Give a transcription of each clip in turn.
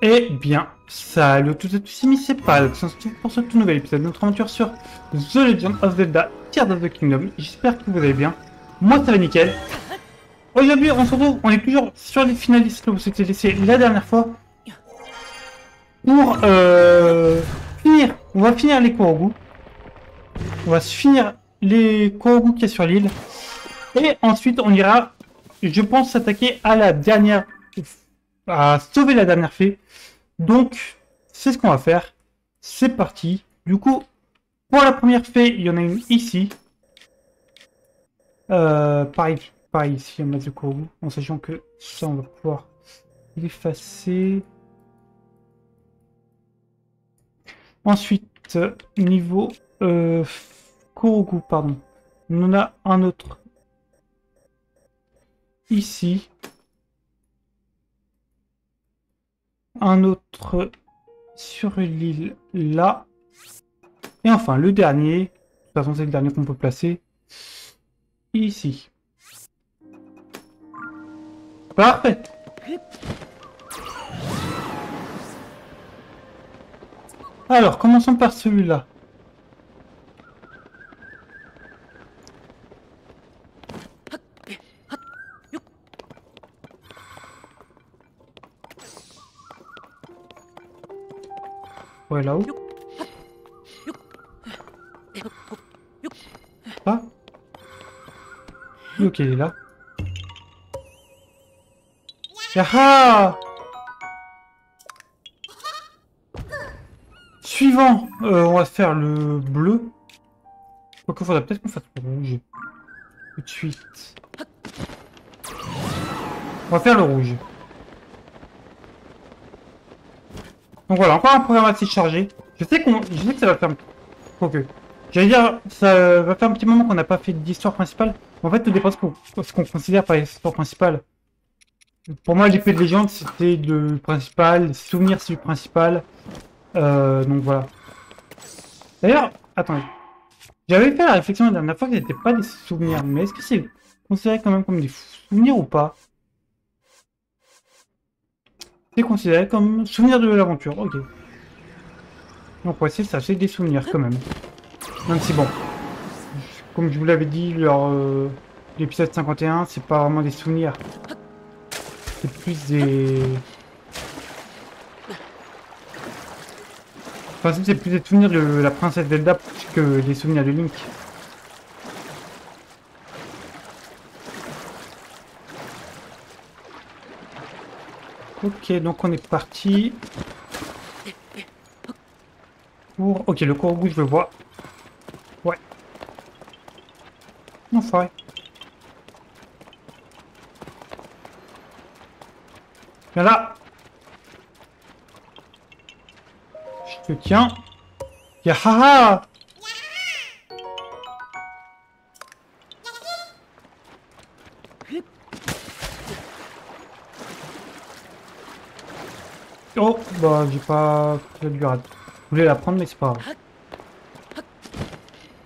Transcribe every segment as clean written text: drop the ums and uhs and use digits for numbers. Eh bien, salut tout à tous, c'est Pal, on se retrouve pour ce tout nouvel épisode de notre aventure sur The Legend of Zelda: Tears of the Kingdom. J'espère que vous allez bien. Moi, ça va nickel. Aujourd'hui, on se retrouve, on est toujours sur les finalistes que vous étiez laissés la dernière fois. Pour finir, on va finir les Korogu. On va finir les Korogu qui est sur l'île. Et ensuite, on ira, je pense, s'attaquer à la dernière... à sauver la dernière fée. Donc c'est ce qu'on va faire, c'est parti. Du coup, pour la première fée, il y en a une ici, pareil ici, en masse Korogu, en sachant que ça on va pouvoir l'effacer. Ensuite, niveau Korogu, pardon, on en a un autre ici, un autre sur l'île là, et enfin le dernier, de toute façon c'est le dernier qu'on peut placer ici. Parfait. Alors commençons par celui-là. Ouais, là-haut. Ah. Ok, il est là. Yaha. Suivant, on va faire le bleu. Quoique, faudra peut-être qu'on fasse le rouge. Tout de suite. On va faire le rouge. Donc voilà, encore un programme assez chargé. Je sais que ça va faire... Okay. J'allais dire, ça va faire un petit moment qu'on n'a pas fait d'histoire principale. En fait, tout dépend de ce qu'on considère par l'histoire principale. Pour moi, l'épée de légende, c'était le principal. Souvenir, c'est le principal. Donc voilà. D'ailleurs, attendez. J'avais fait la réflexion la dernière fois que c'était pas des souvenirs. Mais est-ce que c'est considéré quand même comme des souvenirs ou pas? Considéré comme souvenir de l'aventure, ok. Donc voici ça, c'est des souvenirs quand même. Même si bon, comme je vous l'avais dit lors l'épisode 51, c'est pas vraiment des souvenirs. C'est plus des... Enfin c'est plus des souvenirs de la princesse Zelda que des souvenirs de Link. Ok, donc on est parti pour... Ok, le Korogu, je le vois. Ouais. Non, ça. Viens là. Je te tiens. Yahaha. Oh, bah j'ai pas fait du rad. Je voulais la prendre mais c'est pas grave.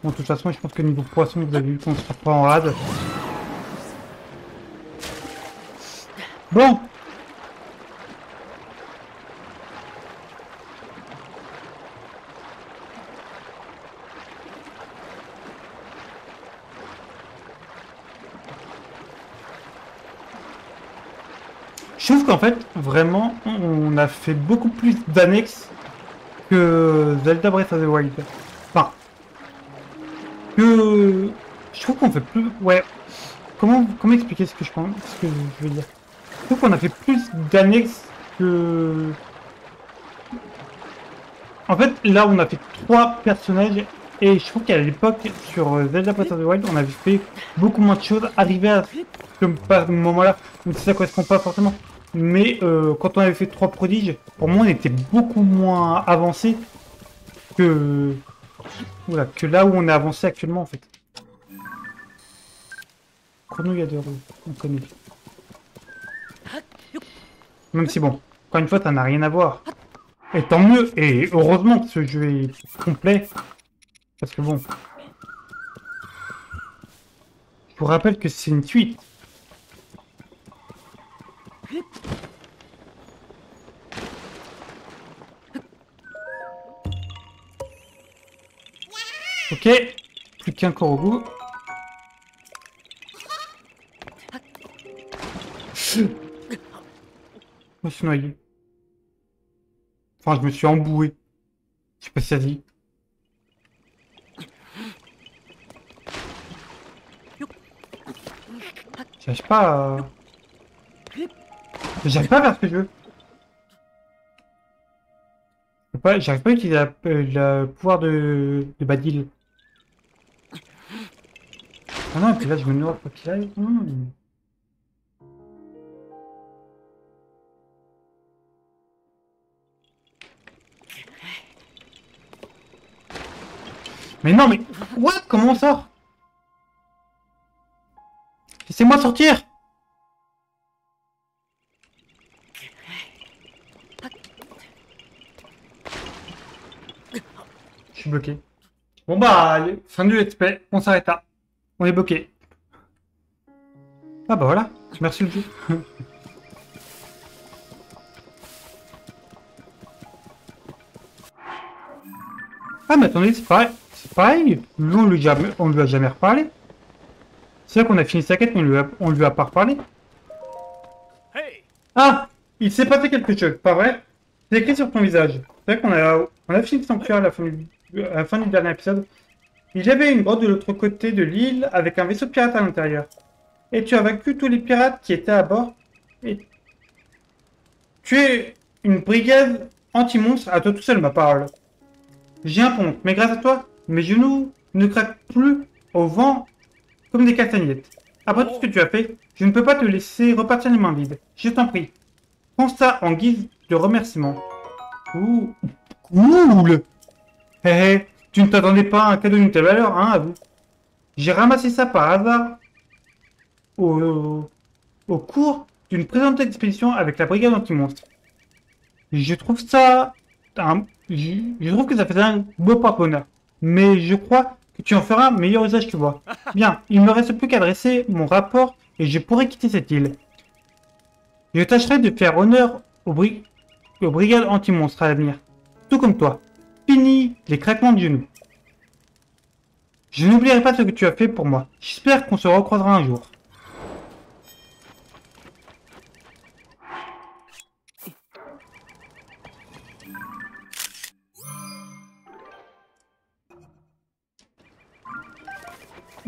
Bon, de toute façon je pense que niveau poisson vous avez vu qu'on se pas en rad. Bon. Je trouve qu'en fait, vraiment, on a fait beaucoup plus d'annexes que Zelda Breath of the Wild. Enfin, que... Je trouve qu'on fait plus... Ouais. Comment expliquer ce que je pense, ce que je veux dire. Je trouve qu'on a fait plus d'annexes que... En fait, là, on a fait 3 personnages. Et je trouve qu'à l'époque, sur Zelda Breath of the Wild, on avait fait beaucoup moins de choses. Arrivé à ce moment-là, même si ça correspond pas forcément. Mais quand on avait fait 3 prodiges, pour moi on était beaucoup moins avancé que... Voilà, que là où on est avancé actuellement en fait. Cornouille à 2 roues, on connaît. Même si bon, encore une fois ça n'a rien à voir. Et tant mieux, et heureusement que ce jeu est complet. Parce que bon... Je vous rappelle que c'est une suite. Ok, plus qu'un Korogu. Je me suis noyé. Enfin, je me suis emboué. Je sais pas si ça dit. J'arrive pas à... J'arrive pas à faire ce que je veux. J'arrive pas à utiliser le pouvoir de Badil. Ah non, et puis là je me noie quoi qu'il aille. Mais non mais... What? Comment on sort? Laissez-moi sortir! Je suis bloqué. Bon bah, allez, fin du let's play, on s'arrête là. On est bloqué. Ah bah voilà, merci le jeu. Ah mais attendez, c'est pareil. C'est pareil, nous on lui a jamais reparlé. C'est vrai qu'on a fini sa quête, mais on lui a pas reparlé. Ah, il s'est passé quelque chose, pas vrai? C'est écrit sur ton visage. C'est vrai qu'on a fini le sanctuaire à la fin du dernier épisode. Il y avait une grotte de l'autre côté de l'île avec un vaisseau pirate à l'intérieur. Et tu as vaincu tous les pirates qui étaient à bord. Et tu es une brigade anti-monstre à toi tout seul, ma parole. J'ai un pont, mais grâce à toi, mes genoux ne craquent plus au vent. Comme des castagnettes. Après tout ce que tu as fait, je ne peux pas te laisser repartir les mains vides. Je t'en prie. Prends ça en guise de remerciement. Ouh. Cool. Hé hé, tu ne t'attendais pas à un cadeau d'une telle valeur, hein, à vous. J'ai ramassé ça par hasard au cours d'une présente expédition avec la brigade anti-monstre. Je trouve ça... Je trouve que ça fait un beau porte-bonheur. Mais je crois... Tu en feras un meilleur usage que moi. Bien, il ne me reste plus qu'à dresser mon rapport et je pourrai quitter cette île. Je tâcherai de faire honneur aux brigades anti-monstres à l'avenir. Tout comme toi. Fini les craquements de genoux. Je n'oublierai pas ce que tu as fait pour moi. J'espère qu'on se recroisera un jour.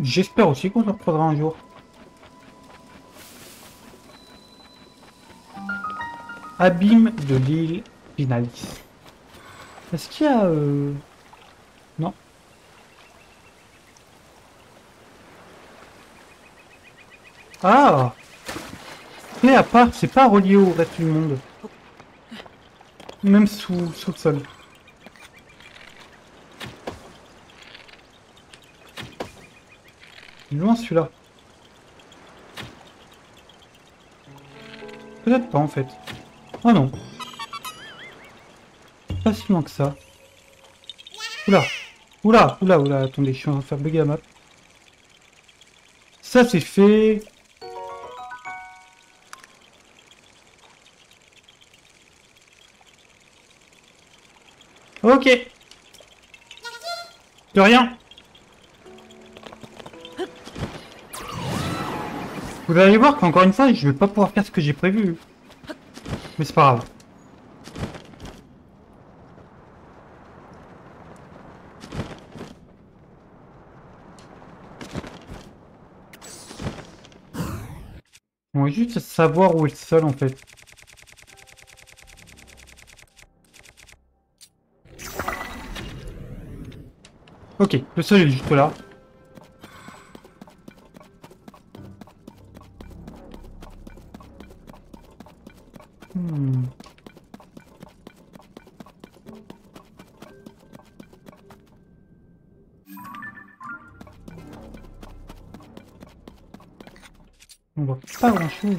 J'espère aussi qu'on se reprendra un jour. Abîme de l'île Pinalis. Est-ce qu'il y a... Non. Ah. Et à part, c'est pas relié au reste du monde. Même sous le sol. Loin celui-là. Peut-être pas en fait. Oh non. Pas si loin que ça. Oula, attendez, je suis en train de faire bugger la map. Ça c'est fait. Ok. De rien. Vous allez voir qu'encore une fois, je vais pas pouvoir faire ce que j'ai prévu. Mais c'est pas grave. On va juste savoir où est le sol en fait. Ok, le sol est juste là. On voit pas grand chose.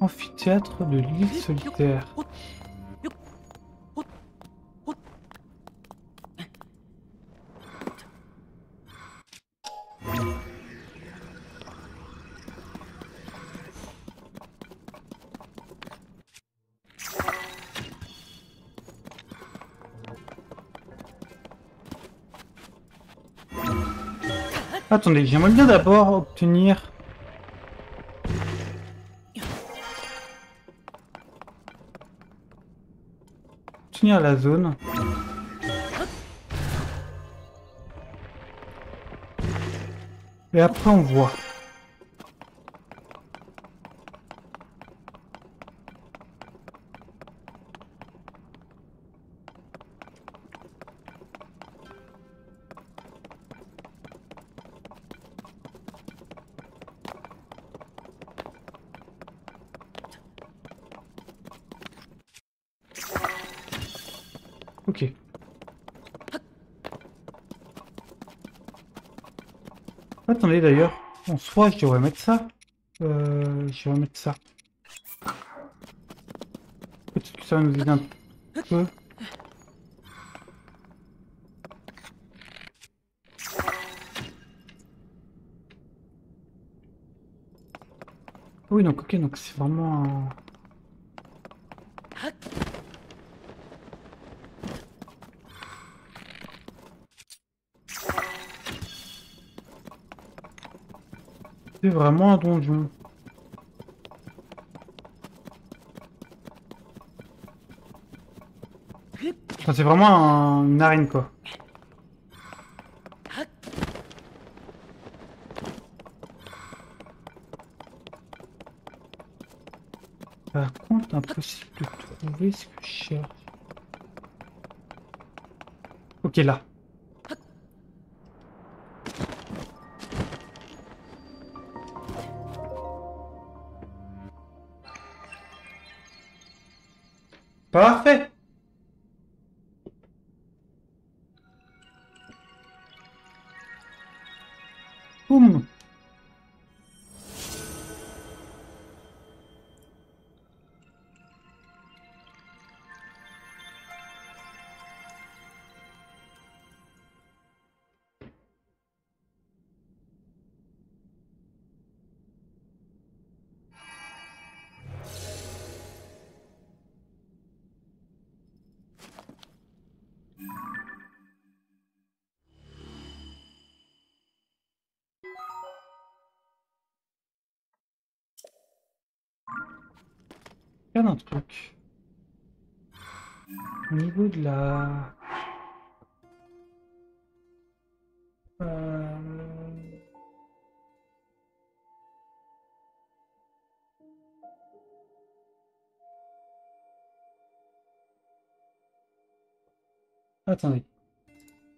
Amphithéâtre de l'île solitaire. Attendez, j'aimerais bien d'abord obtenir... Obtenir la zone. Et après on voit. Attendez d'ailleurs, en soi je devrais mettre ça. Je vais mettre ça. Peut-être que ça va nous aider un peu. Oui donc ok, donc c'est vraiment un... vraiment un donjon. Enfin, c'est vraiment une arène quoi. Par contre, impossible de trouver ce que je cherche. Ok, là. Parfait. Boum. Un truc au niveau de la attendez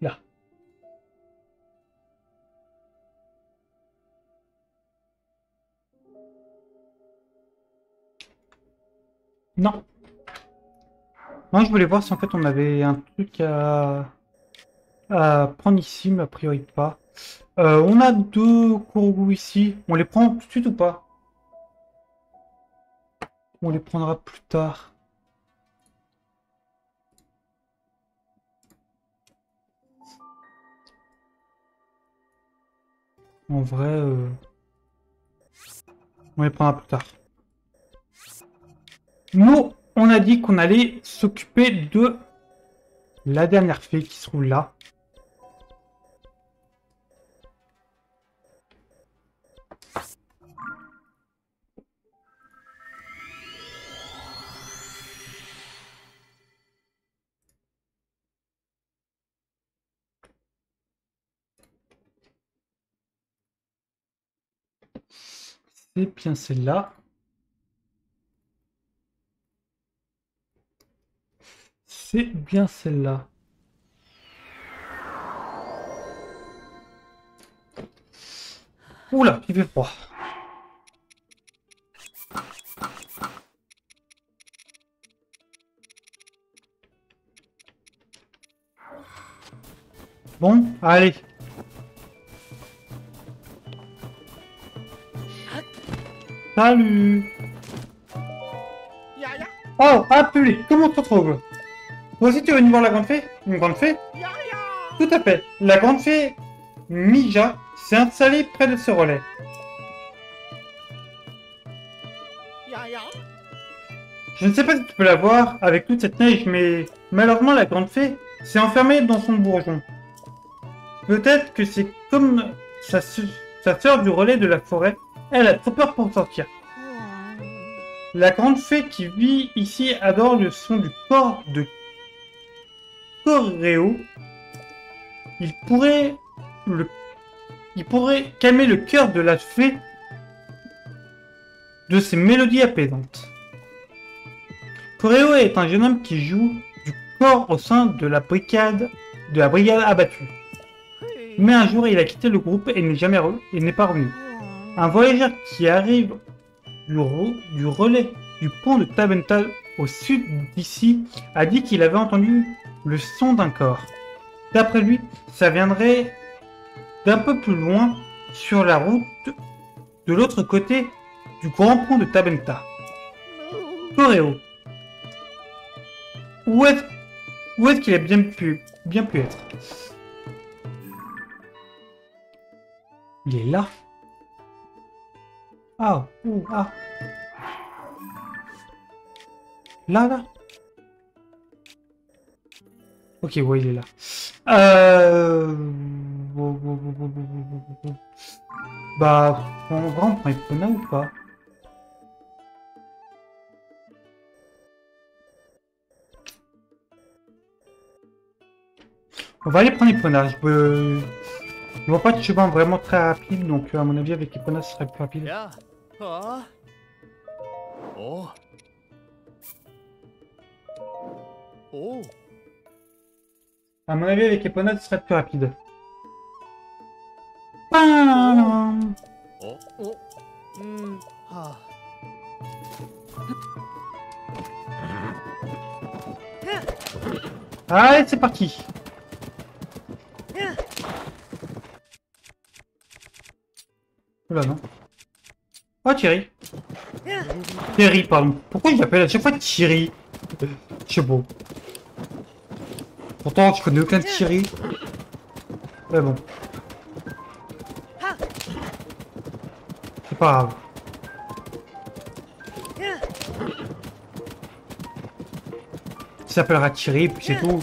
là. Non. Non, je voulais voir si en fait on avait un truc à prendre ici, mais a priori pas. On a deux Korogu ici. On les prend tout de suite ou pas? On les prendra plus tard. En vrai, on les prendra plus tard. Nous, on a dit qu'on allait s'occuper de la dernière fée qui se trouve là. C'est bien celle-là. C'est bien celle-là. Oula, il fait froid. Bon, allez. Salut. Oh, appelé, comment on se retrouve? Vous aussi tu es venu voir la grande fée? Une grande fée? Tout à fait. La grande fée Mija s'est installée près de ce relais. Je ne sais pas si tu peux la voir avec toute cette neige, mais malheureusement la grande fée s'est enfermée dans son bourgeon. Peut-être que c'est comme Sa sœur du relais de la forêt, elle a trop peur pour sortir. La grande fée qui vit ici adore le son du port de Corrio. Il pourrait calmer le cœur de la fée de ses mélodies apaisantes. Corrio est un jeune homme qui joue du corps au sein de la brigade abattue. Mais un jour, il a quitté le groupe et n'est pas revenu. Un voyageur qui arrive du relais du pont de Tabental au sud d'ici a dit qu'il avait entendu le son d'un corps. D'après lui, ça viendrait d'un peu plus loin sur la route de l'autre côté du grand pont de Tabanta. Corrio. Où est-ce qu'il a bien pu être? Il est là. Ah, ouh, ah. Là. Ok, ouais, il est là. Bah, on va en prendre Eponade ou pas? On va aller prendre Eponade. Je vois pas de chemin vraiment très rapide, donc à mon avis avec Eponade ce serait plus rapide. À mon avis avec Eponade ce serait plus rapide. Allez, c'est parti. Oula, non. Oh, Thierry. Thierry, pardon. Pourquoi il appelle à chaque fois Thierry? Je sais pas. Pourtant, je connais aucun Thierry. Mais bon. C'est pas grave. Il s'appellera Thierry, puis c'est tout.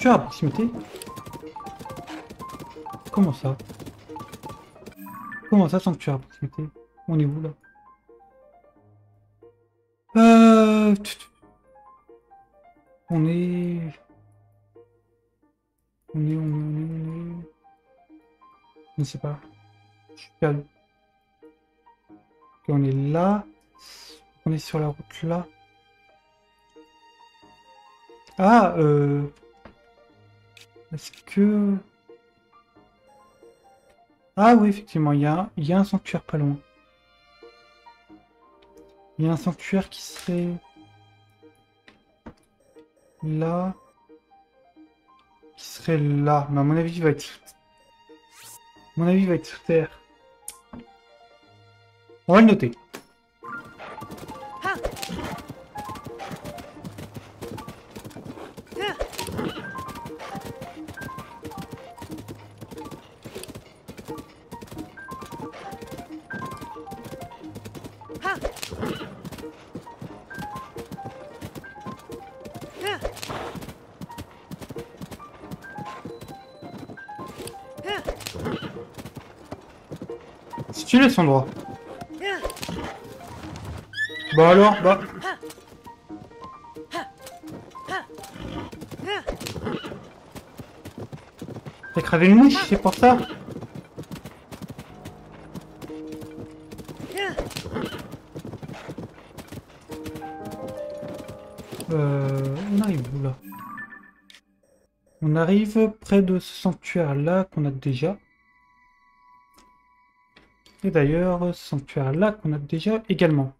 Tu as à proximité? Comment ça? Comment ça, sanctuaire à proximité? On est où là? On est... Je ne sais pas. Je suis perdu. Et on est là. On est sur la route là. Ah, Est-ce que... Ah oui, effectivement, il y a un sanctuaire pas loin. Il y a un sanctuaire qui serait... Là... Qui serait là. Mais à mon avis, il va être... À mon avis, il va être sous terre. On va le noter. Tu l'as son droit. Bah alors, bah. T'as cravé une mouche, c'est pour ça. On arrive où là? On arrive près de ce sanctuaire là qu'on a déjà. Et d'ailleurs, ce sanctuaire là qu'on a déjà également.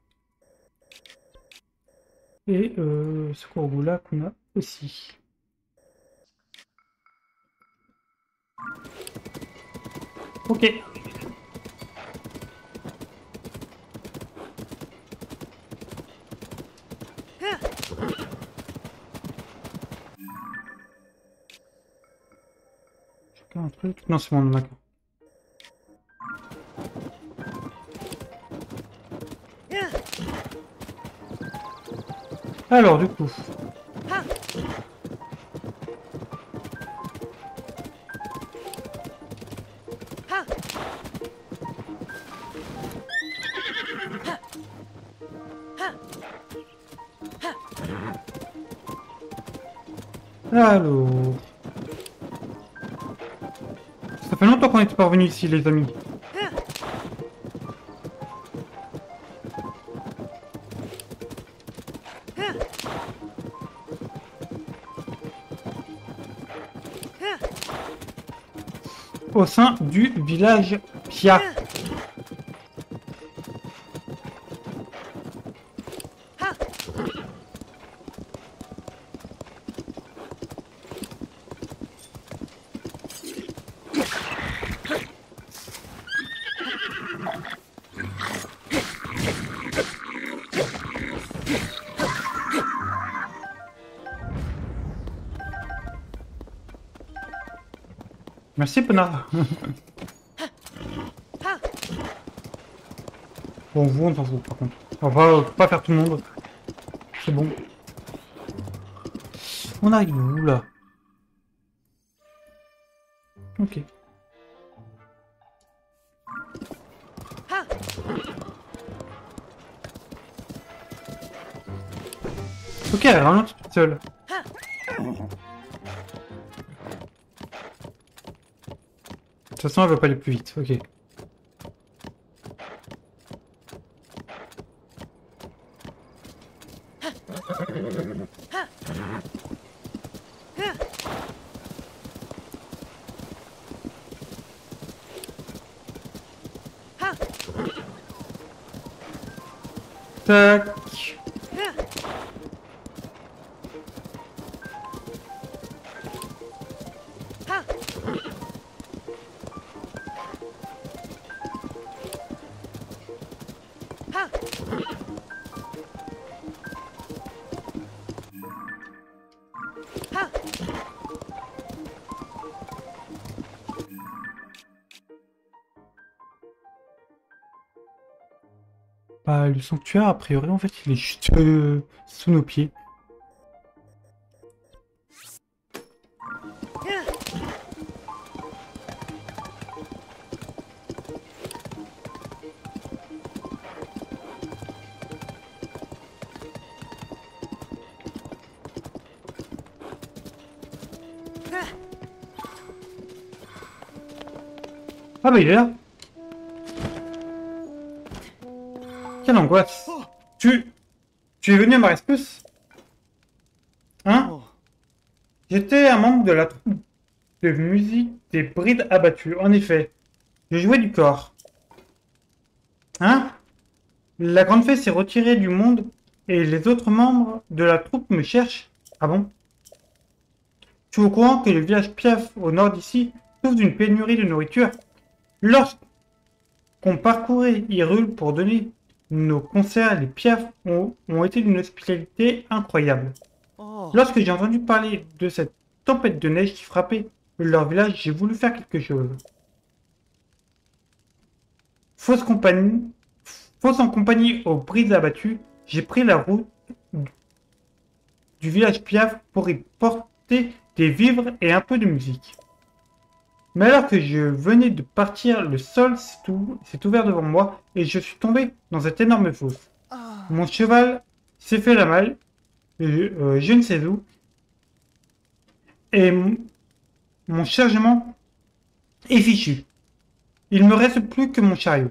Et ce Korogu là qu'on a aussi. Ok. Chacun un truc. Non, c'est bon, d'accord. Alors, du coup... Alors... Ça fait longtemps qu'on n'était pas revenu ici, les amis. Au sein du village Pia. Merci, Ponard. Bon, vous, on s'en fout, par contre. On va pas faire tout le monde. C'est bon. On arrive où, là? Ok. Ok, elle a rien toute seule. De toute façon, elle veut pas aller plus vite, ok. Tac. Le sanctuaire, a priori, en fait, il est juste sous nos pieds. Ah bah il est là. Quelle angoisse! Tu es venu à ma rescousse? Hein? J'étais un membre de la troupe de musique des brides abattues, en effet. Je jouais du corps. Hein? La grande fée s'est retirée du monde et les autres membres de la troupe me cherchent. Ah bon? Tu es au courant que le village Piaf, au nord d'ici, souffre d'une pénurie de nourriture? Lorsqu'on parcourait Hyrule pour donner nos concerts, les Piaf ont été d'une hospitalité incroyable. Lorsque j'ai entendu parler de cette tempête de neige qui frappait leur village, j'ai voulu faire quelque chose. Fausse en compagnie aux brises abattues, j'ai pris la route du village Piaf pour y porter des vivres et un peu de musique. Mais alors que je venais de partir, le sol s'est ouvert devant moi et je suis tombé dans cette énorme fosse. Mon cheval s'est fait la malle, je ne sais où, et mon chargement est fichu. Il ne me reste plus que mon chariot.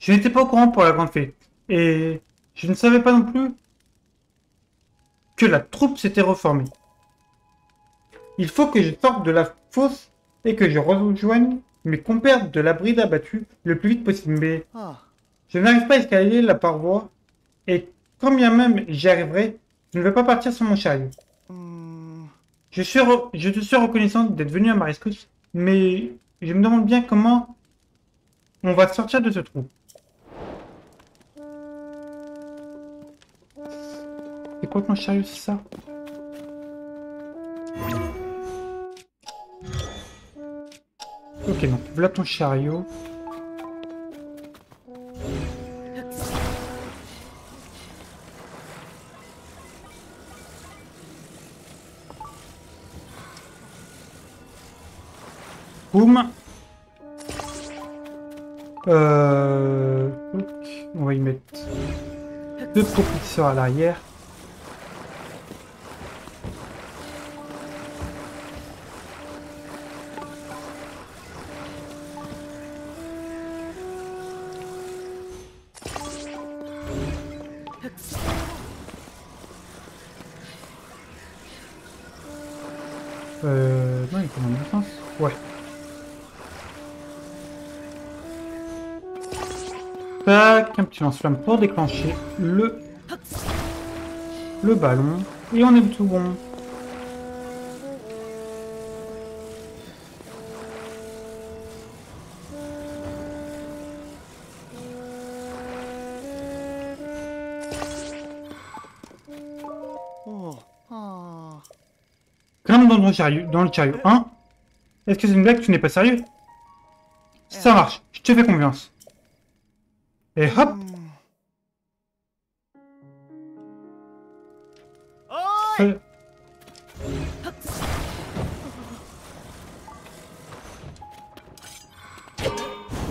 Je n'étais pas au courant pour la grande fée, et je ne savais pas non plus que la troupe s'était reformée. Il faut que je sorte de la fosse et que je rejoigne mes compères de la bride abattue le plus vite possible. Mais je n'arrive pas à escalader la paroi et quand bien même j'y arriverai, je ne vais pas partir sur mon chariot. Je te suis reconnaissante d'être venu à ma rescousse, mais je me demande bien comment on va sortir de ce trou. C'est quoi ton chariot, c'est ça? Ok, donc voilà ton chariot. Boum. On va y mettre deux propulseurs à l'arrière. Non, il commande en France. Ouais. Tac, un petit lance-flamme pour déclencher le ballon. Et on est tout bon. Dans le chariot. Hein? Est-ce que c'est une blague? Tu n'es pas sérieux? Ça marche, je te fais confiance. Et hop!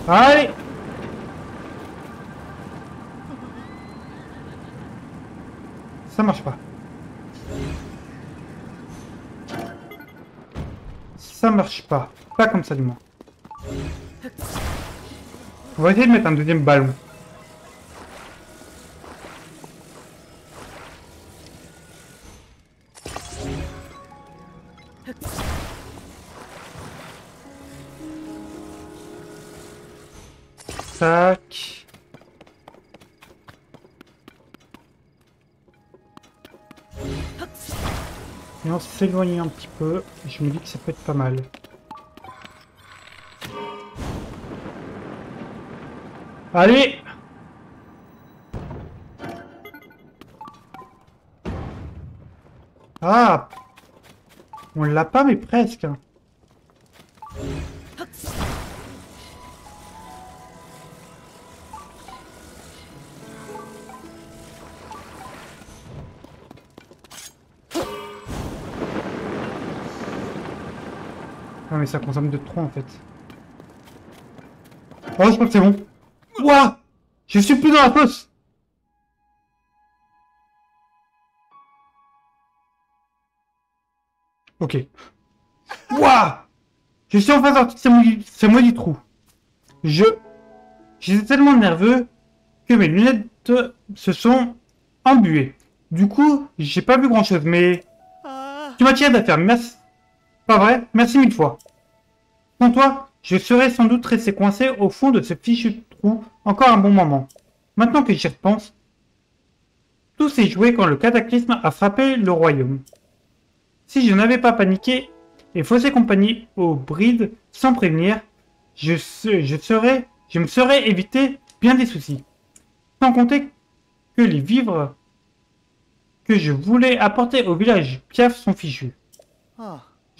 Allez! Ça marche pas. Ça marche pas. Pas comme ça du moins. On va essayer de mettre un deuxième ballon. Tac. Et on s'éloigne un petit peu, je me dis que ça peut être pas mal. Allez! Ah! On l'a pas mais presque. Mais ça consomme de trop en fait. Oh, je crois que c'est bon. Ouah, je suis plus dans la fosse. Ok. Ouah, je suis enfin sorti de ce maudit trou. J'étais tellement nerveux que mes lunettes se sont embuées. Du coup, j'ai pas vu grand chose, mais tu m'as tiré d'affaire. Merci. Pas vrai? Merci mille fois. Sans toi, je serais sans doute resté coincé au fond de ce fichu trou encore un bon moment. Maintenant que j'y repense, tout s'est joué quand le cataclysme a frappé le royaume. Si je n'avais pas paniqué et faussé compagnie aux brides sans prévenir, je me serais évité bien des soucis. Sans compter que les vivres que je voulais apporter au village Piaf sont fichus.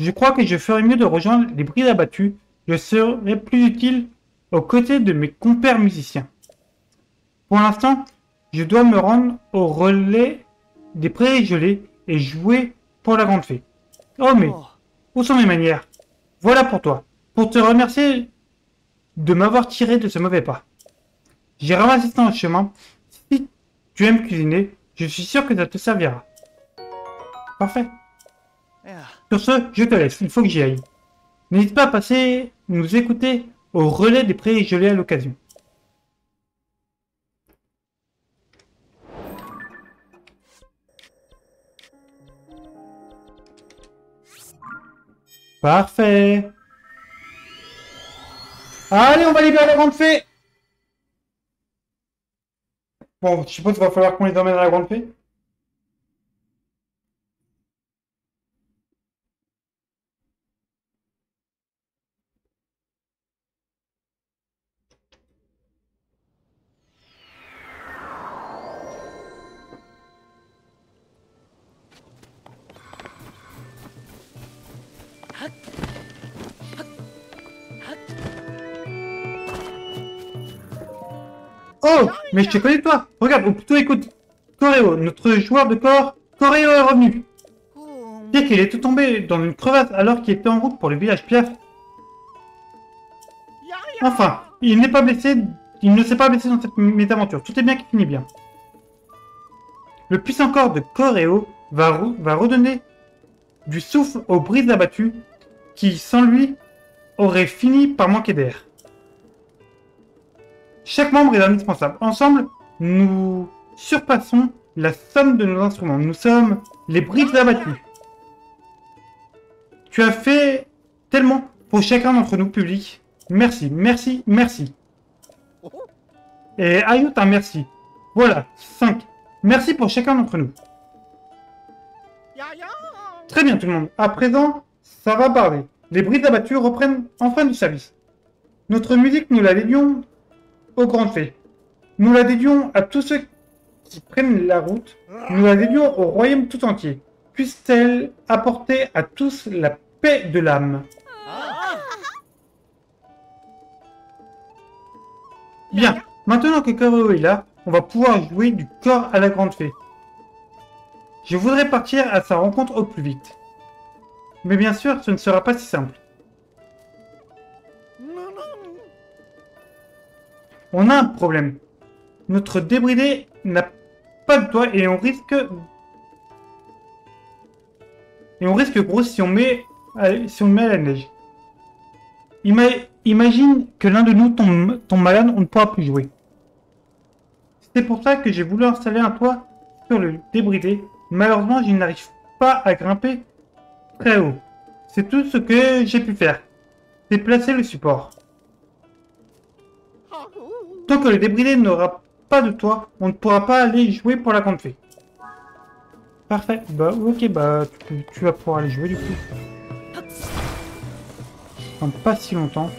Je crois que je ferais mieux de rejoindre les brides abattues. Je serais plus utile aux côtés de mes compères musiciens. Pour l'instant, je dois me rendre au relais des prairies gelées et jouer pour la grande fée. Oh mais, où sont mes manières? Voilà pour toi, pour te remercier de m'avoir tiré de ce mauvais pas. J'ai ramassé ça en chemin. Si tu aimes cuisiner, je suis sûr que ça te servira. Parfait. Sur ce, je te laisse, il faut que j'y aille. N'hésite pas à passer nous écouter au relais des prairies gelées à l'occasion. Parfait. Allez, on va libérer la grande fée. Bon, je suppose qu'il va falloir qu'on les emmène à la grande fée. Oh, mais je te connais toi. Regarde, ou plutôt écoute. Corrio, notre joueur de corps, Corrio est revenu. Dire qu'il est tout tombé dans une crevasse alors qu'il était en route pour le village Piaf. Enfin, il n'est pas blessé, il ne s'est pas blessé dans cette mésaventure. Tout est bien qui finit bien. Le puissant corps de Corrio va redonner du souffle aux brises abattues qui, sans lui, auraient fini par manquer d'air. Chaque membre est indispensable. Ensemble, nous surpassons la somme de nos instruments. Nous sommes les brises abattues. Tu as fait tellement pour chacun d'entre nous, public. Merci, merci, merci. Et ajoute un merci. Voilà, 5. Merci pour chacun d'entre nous. Très bien tout le monde. À présent, ça va parler. Les brises abattues reprennent enfin du service. Notre musique, nous la dédions aux grandes fées. Nous la dédions à tous ceux qui prennent la route. Nous la dédions au royaume tout entier. Puisse-t-elle apporter à tous la paix de l'âme. Bien, maintenant que Corrio est là, on va pouvoir jouer du corps à la grande fée. Je voudrais partir à sa rencontre au plus vite. Mais bien sûr, ce ne sera pas si simple. On a un problème. Notre débridé n'a pas de toit et on risque gros si on met à la neige. Imagine que l'un de nous tombe malade, on ne pourra plus jouer. C'est pour ça que j'ai voulu installer un toit sur le débridé. Malheureusement, je n'arrive pas à grimper très haut. C'est tout ce que j'ai pu faire. Déplacer le support. Tant que le débridé n'aura pas de toit, on ne pourra pas aller jouer pour la grande fée. Parfait. Bah ok, bah tu vas pouvoir aller jouer du coup. Dans pas si longtemps.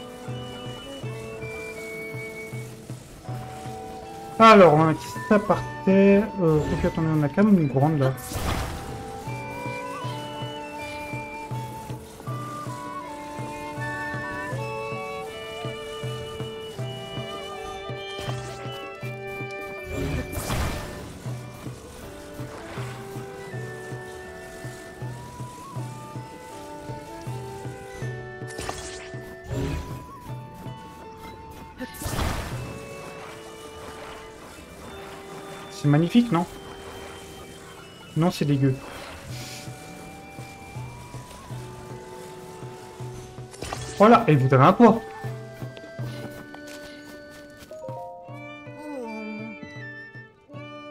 Alors, on a qui ça partait. Ok, attendez, on a quand même une grande là. C'est magnifique, non? Non, c'est dégueu. Voilà, et vous avez un poids.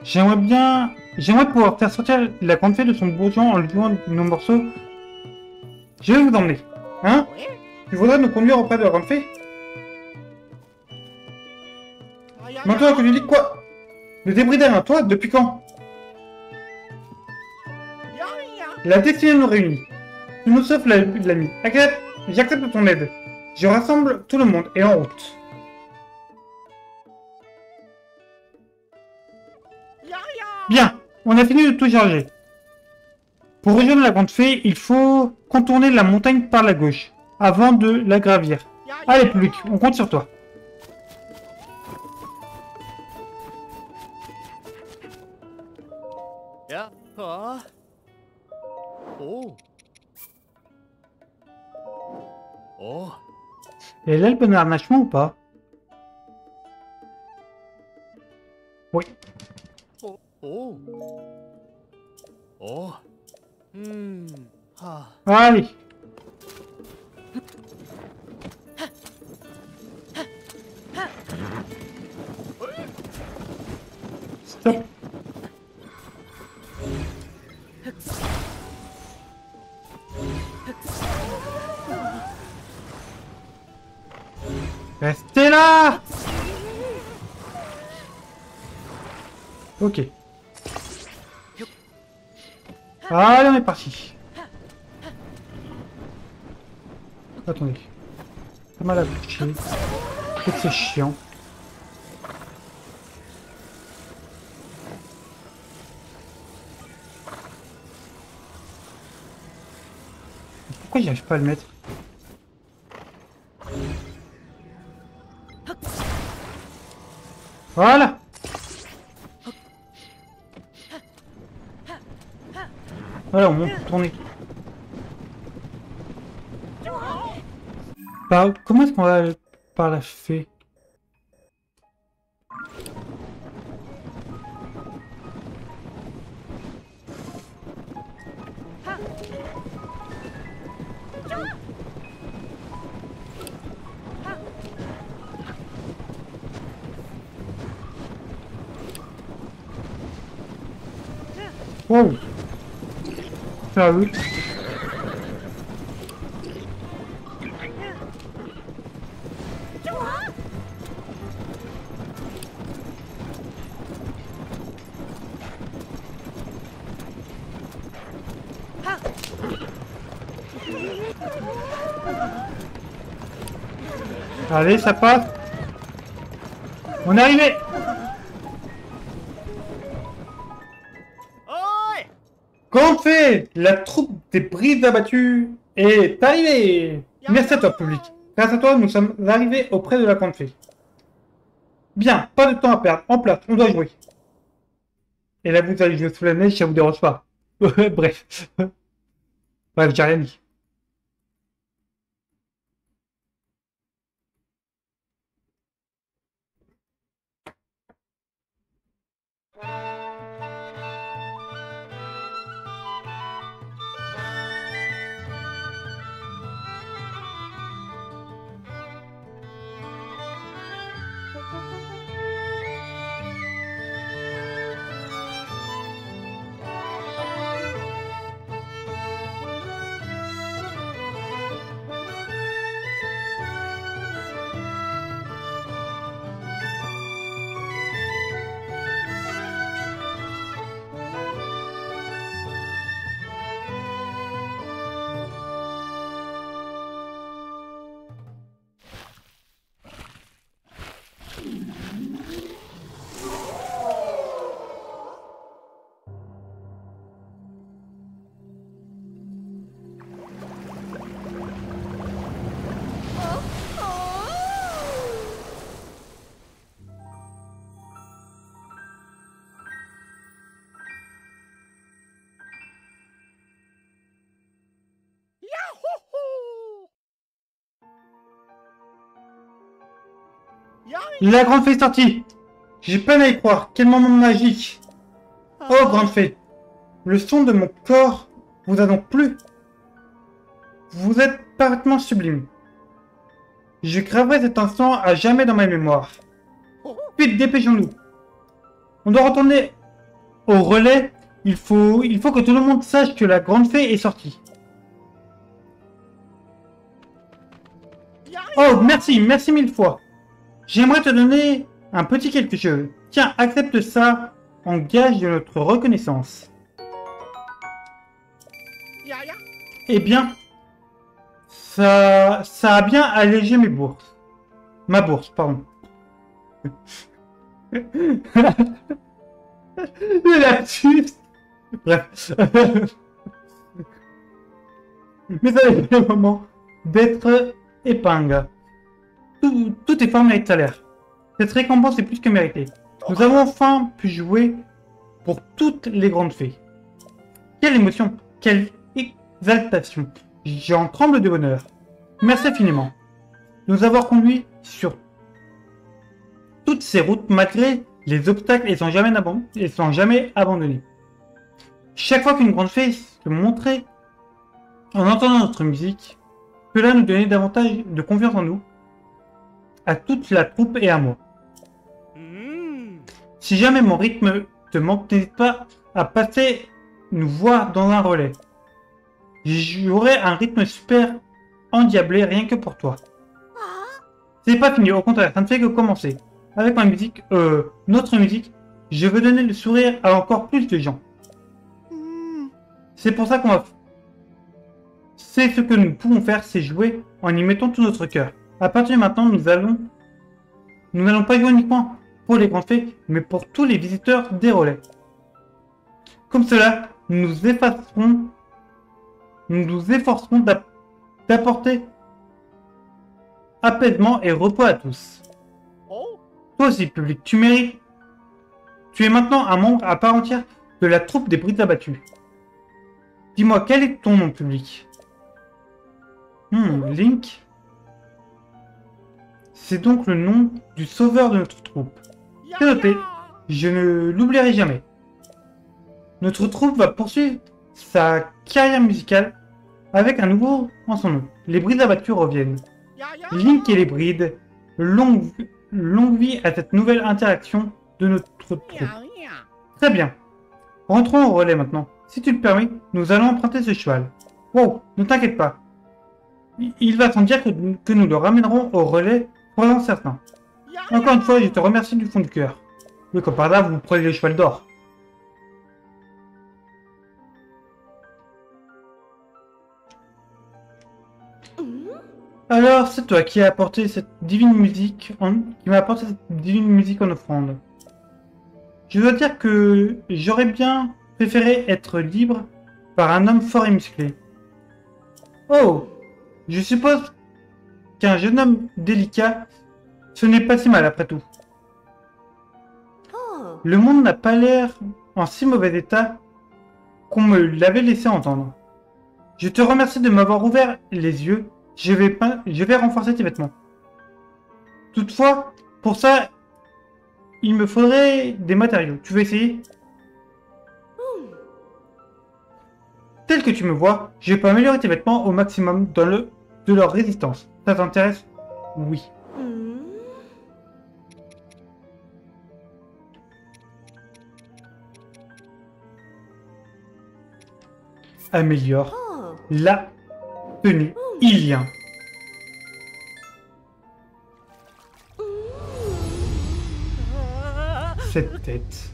J'aimerais pouvoir faire sortir la grande fée de son bourgeon en lui jouant nos morceaux. Je vais vous emmener. Hein? Tu voudrais nous conduire auprès de la grande fée? Maintenant que tu dis quoi? Le débris derrière toi, depuis quand? La destinée nous réunit. Nous nous offre l'ami. J'accepte ton aide. Je rassemble tout le monde et en route. Bien, on a fini de tout charger. Pour rejoindre la grande fée, il faut contourner la montagne par la gauche, avant de la gravir. Allez, public, on compte sur toi. Et là, le bon harnachement ou pas? Oui. Allez. Stop. Restez là! Ok. Allez, on est parti. Attendez. Pas mal à boucher. C'est chiant. Pourquoi j'arrive pas à le mettre? Voilà. Voilà, on monte, tourner. Bah, comment est-ce qu'on va par la fée. Oh! Ah oui! Allez, ça passe! On est arrivé! Qu'on fait? La troupe des Bribes abattues est arrivée! Merci à toi, public. Grâce à toi, nous sommes arrivés auprès de la grande fée. Bien, pas de temps à perdre. En place, on doit jouer. Et là, vous allez jouer sous la neige, ça vous dérange pas. Bref. Bref, j'ai rien dit. La grande fée est sortie. J'ai peine à y croire. Quel moment magique. Oh, grande fée. Le son de mon corps vous a donc plu. Vous êtes parfaitement sublime. Je graverai cet instant à jamais dans ma mémoire. Vite, dépêchons-nous. On doit retourner au relais. Il faut que tout le monde sache que la grande fée est sortie. Oh, merci. Merci mille fois. J'aimerais te donner un petit quelque chose. Tiens, accepte ça en gage de notre reconnaissance. Eh bien, ça a bien allégé mes bourses. Ma bourse, pardon. Bref. Mais ça a été le moment d'être épingle. Tout est formé avec salaire. Cette récompense est plus que méritée. Nous avons enfin pu jouer pour toutes les grandes fées. Quelle émotion, quelle exaltation. J'en tremble de bonheur. Merci infiniment de nous avoir conduits sur toutes ces routes malgré les obstacles et sans jamais abandonner. Chaque fois qu'une grande fée se montrait en entendant notre musique, cela nous donnait davantage de confiance en nous, à toute la troupe et à moi. Si jamais mon rythme te manque, n'hésite pas à passer nous voir dans un relais. J'aurai un rythme super endiablé rien que pour toi. C'est pas fini, au contraire, ça ne fait que commencer. Avec ma musique, notre musique, je veux donner le sourire à encore plus de gens. C'est pour ça qu'on va... C'est ce que nous pouvons faire, c'est jouer en y mettant tout notre cœur. À partir de maintenant, nous n'allons pas jouer uniquement pour les grandes fées, mais pour tous les visiteurs des relais. Comme cela, nous nous efforcerons d'apporter apaisement et repos à tous. Toi aussi, public, tu mérites. Tu es maintenant un membre à part entière de la troupe des Bribes abattues. Dis-moi, quel est ton nom, public ? Link ? C'est donc le nom du sauveur de notre troupe. C'est noté, je ne l'oublierai jamais. Notre troupe va poursuivre sa carrière musicale avec un nouveau en son nom. Les brides abattues reviennent. Link et les brides, longue vie à cette nouvelle interaction de notre troupe. Très bien. Rentrons au relais maintenant. Si tu le permets, nous allons emprunter ce cheval. Wow, ne t'inquiète pas. Il va sans dire que nous le ramènerons au relais, soyons certains. Encore une fois, je te remercie du fond du cœur. Oui, comme par là, vous prenez le cheval d'or. Alors, c'est toi qui m'a apporté cette divine musique en offrande. Je dois dire que j'aurais bien préféré être libre par un homme fort et musclé. Oh, je suppose qu'un jeune homme délicat, ce n'est pas si mal après tout. Le monde n'a pas l'air en si mauvais état qu'on me l'avait laissé entendre. Je te remercie de m'avoir ouvert les yeux. Je vais renforcer tes vêtements. Toutefois, pour ça, il me faudrait des matériaux. Tu veux essayer? Tel que tu me vois, je peux améliorer tes vêtements au maximum dans de leur résistance. Ça t'intéresse? Oui. Améliore la tenue. Il y a. Cette tête.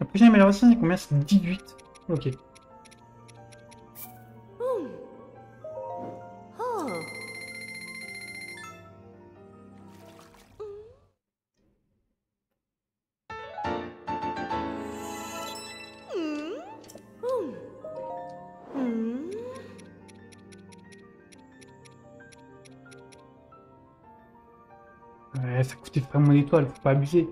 La prochaine amélioration c'est combien? C'est 18. Ok. Ça coûtait vraiment l'étoile, faut pas abuser.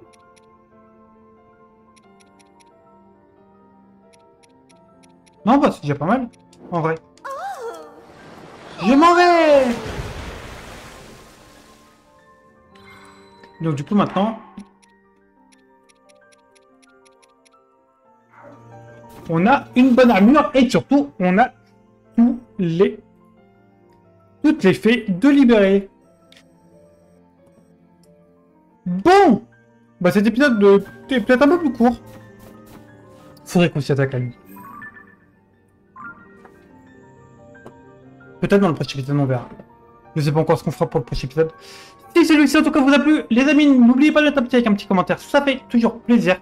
Non, bah c'est déjà pas mal, en vrai. Je m'en vais! Donc du coup maintenant, on a une bonne armure et surtout on a toutes les fées de libérer. Bon, bah cet épisode est peut-être un peu plus court. Faudrait qu'on s'y attaque à lui. Peut-être dans le prochain épisode, on verra. Je sais pas encore ce qu'on fera pour le prochain épisode. Si celui-ci en tout cas vous a plu, les amis, n'oubliez pas de taper avec un petit commentaire, ça fait toujours plaisir.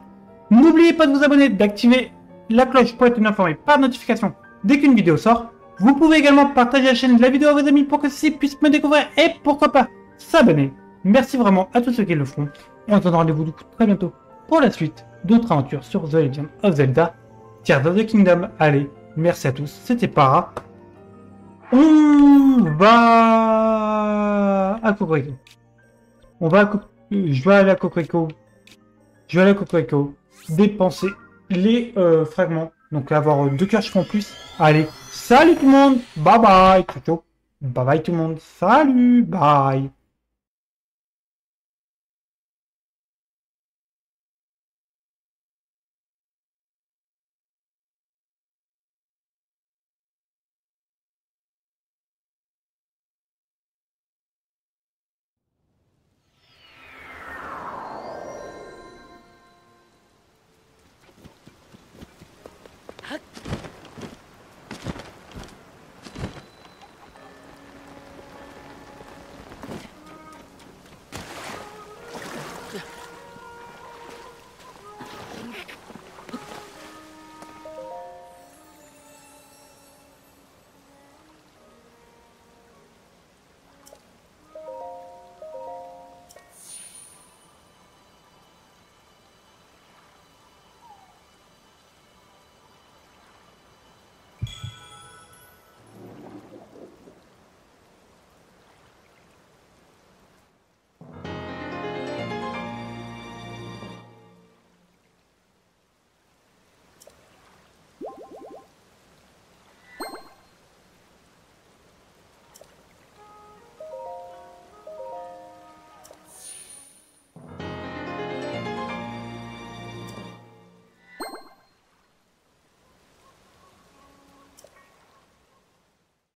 N'oubliez pas de vous abonner, d'activer la cloche pour être informé par notification dès qu'une vidéo sort. Vous pouvez également partager la chaîne, la vidéo à vos amis pour que ceux-ci puissent me découvrir et pourquoi pas s'abonner. Merci vraiment à tous ceux qui le font, et on se donne rendez-vous du coup très bientôt pour la suite d'autres aventures sur The Legend of Zelda, Tears of the Kingdom. Allez, merci à tous, c'était Para. On va à Coprico. Je vais aller à Coprico. Dépenser les fragments. Donc avoir 2 cœurs je prends plus. Allez, salut tout le monde. Bye bye. Bye bye tout le monde. Salut. Bye.